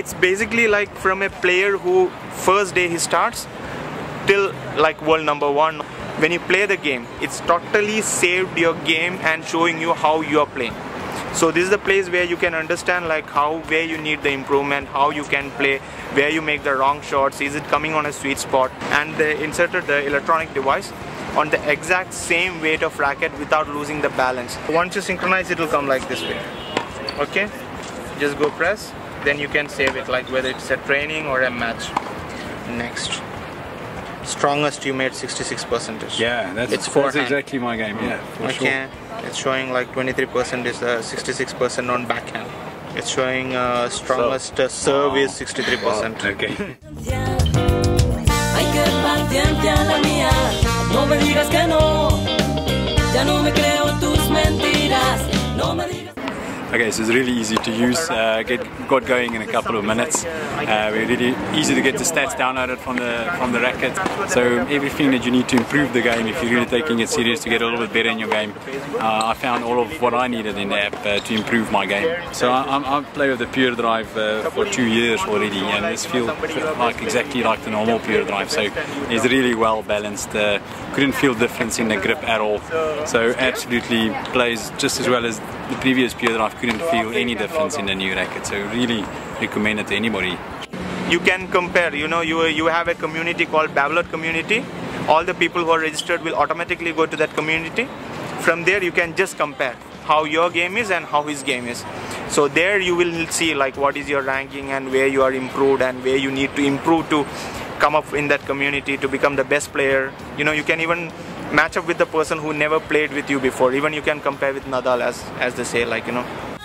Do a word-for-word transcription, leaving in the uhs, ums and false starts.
it's basically like from a player who first day he starts till like world number one. When you play the game, it's totally saved your game and showing you how you are playing. So this is the place where you can understand like how, where you need the improvement, how you can play, where you make the wrong shots, is it coming on a sweet spot. And they inserted the electronic device on the exact same weight of racket without losing the balance. Once you synchronize, it will come like this way. Okay, just go press, then you can save it, like whether it's a training or a match. Next. Strongest you made sixty-six percentage. Yeah, that's, it's that's exactly my game. Yeah, for okay. Sure. It's showing like twenty-three percent is uh, sixty-six percent on backhand. It's showing uh, strongest so, uh, serve oh. is sixty-three percent. Oh, okay. Okay, so it's really easy to use. Uh, get got going in a couple of minutes. Uh, we're really easy to get the stats downloaded from the from the racket. So everything that you need to improve the game, if you're really taking it serious to get a little bit better in your game, uh, I found all of what I needed in the app uh, to improve my game. So I, I've played with the Pure Drive uh, for two years already, and this feels like exactly like the normal Pure Drive. So it's really well balanced. Uh, couldn't feel difference in the grip at all. So absolutely plays just as well as the previous Pure Drive. Couldn't feel any difference in the new racket, so really recommend it to anybody. You can compare, you know, you, you have a community called Babolat Community. All the people who are registered will automatically go to that community. From there you can just compare how your game is and how his game is. So there you will see like what is your ranking and where you are improved and where you need to improve to come up in that community to become the best player. You know, you can even match up with the person who never played with you before. Even you can compare with Nadal, as, as they say, like, you know.